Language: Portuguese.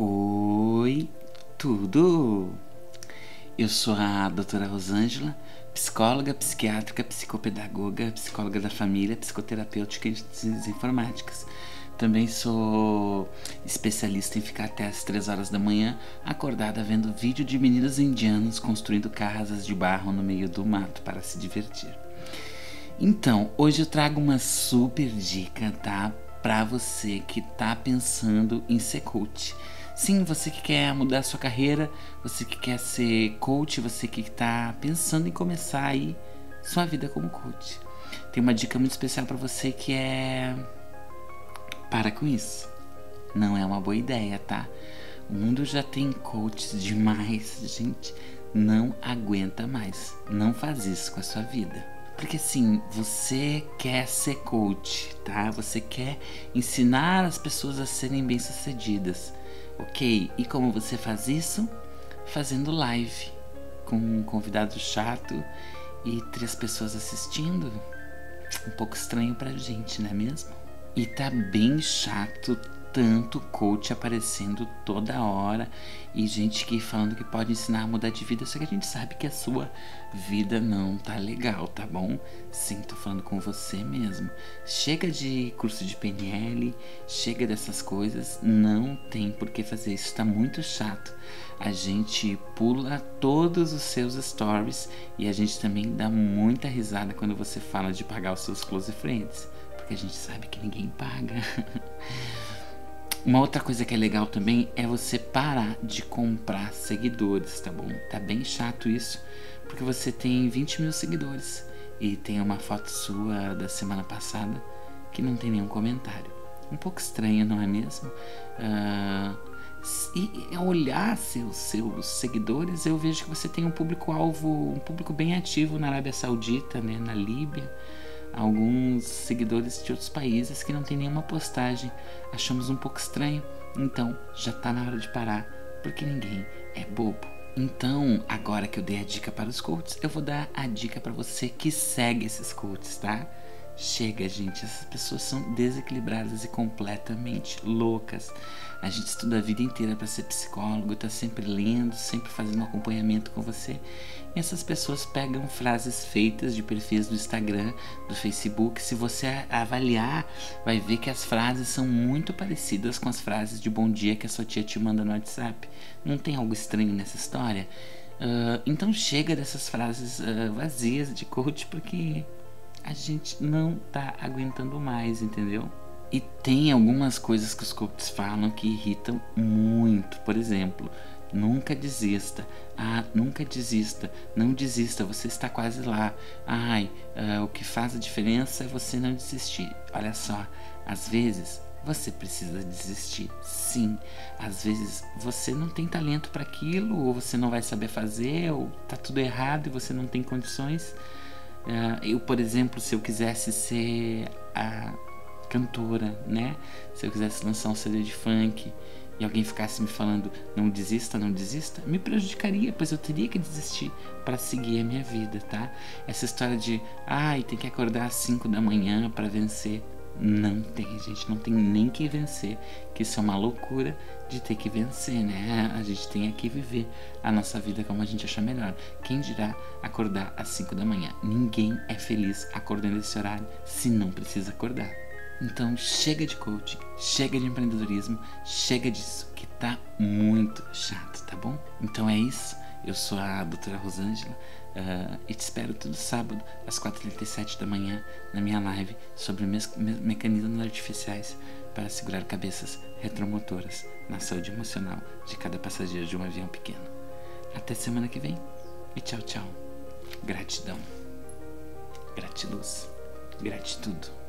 Oi, tudo! Eu sou a doutora Rosângela, psicóloga, psiquiátrica, psicopedagoga, psicóloga da família, psicoterapêutica e de ciências informáticas. Também sou especialista em ficar até as 3 horas da manhã acordada vendo vídeo de meninos indianos construindo casas de barro no meio do mato para se divertir. Então, hoje eu trago uma super dica, tá? Pra você que tá pensando em ser coach. Sim, você que quer mudar a sua carreira, você que quer ser coach, você que tá pensando em começar aí sua vida como coach. Tem uma dica muito especial pra você que é... Para com isso, não é uma boa ideia, tá? O mundo já tem coaches demais, gente, não aguenta mais. Não faz isso com a sua vida. Porque assim, você quer ser coach, tá? Você quer ensinar as pessoas a serem bem-sucedidas, ok? E como você faz isso? Fazendo live, com um convidado chato e 3 pessoas assistindo. Um pouco estranho pra gente, não é mesmo? E tá bem chato tanto coach aparecendo toda hora e gente que falando que pode ensinar a mudar de vida, só que a gente sabe que a sua vida não tá legal, tá bom? Sim, tô falando com você mesmo. Chega de curso de PNL, chega dessas coisas, não tem por que fazer isso, tá muito chato. A gente pula todos os seus stories e a gente também dá muita risada quando você fala de pagar os seus close friends. Que a gente sabe que ninguém paga. Uma outra coisa que é legal também é você parar de comprar seguidores, tá bom? Tá bem chato isso, porque você tem 20 mil seguidores e tem uma foto sua da semana passada que não tem nenhum comentário. Um pouco estranho, não é mesmo? E ao olhar seus seguidores, eu vejo que você tem um público-alvo, um público bem ativo na Arábia Saudita, né? Na Líbia. Alguns seguidores de outros países que não tem nenhuma postagem, achamos um pouco estranho, então já tá na hora de parar, porque ninguém é bobo. Então, agora que eu dei a dica para os coaches, eu vou dar a dica para você que segue esses coaches, tá? Chega, gente, essas pessoas são desequilibradas e completamente loucas. A gente estuda a vida inteira para ser psicólogo, tá sempre lendo, sempre fazendo acompanhamento com você. E essas pessoas pegam frases feitas de perfis do Instagram, do Facebook. Se você avaliar, vai ver que as frases são muito parecidas com as frases de bom dia que a sua tia te manda no WhatsApp. Não tem algo estranho nessa história? Então chega dessas frases vazias de coach, porque... a gente não tá aguentando mais, entendeu? E tem algumas coisas que os coaches falam que irritam muito. Por exemplo, nunca desista. Ah, nunca desista. Não desista, você está quase lá. Ai, o que faz a diferença é você não desistir. Olha só, às vezes você precisa desistir, sim. Às vezes você não tem talento para aquilo, ou você não vai saber fazer, ou tá tudo errado e você não tem condições. Eu, por exemplo, se eu quisesse ser a cantora, né? Se eu quisesse lançar um CD de funk e alguém ficasse me falando não desista, não desista, me prejudicaria, pois eu teria que desistir para seguir a minha vida, tá? Essa história de, ai, tem que acordar às 5 da manhã para vencer. Não tem, gente, não tem nem que vencer, que isso é uma loucura de ter que vencer, né? A gente tem que viver a nossa vida como a gente achar melhor. Quem dirá acordar às 5 da manhã? Ninguém é feliz acordando esse horário se não precisa acordar. Então chega de coaching, chega de empreendedorismo, chega disso, que tá muito chato, tá bom? Então é isso. Eu sou a doutora Rosângela e te espero todo sábado às 4h37 da manhã na minha live sobre mecanismos artificiais para segurar cabeças retromotoras na saúde emocional de cada passageiro de um avião pequeno. Até semana que vem e tchau, tchau. Gratidão. Gratiluz. Gratitudo.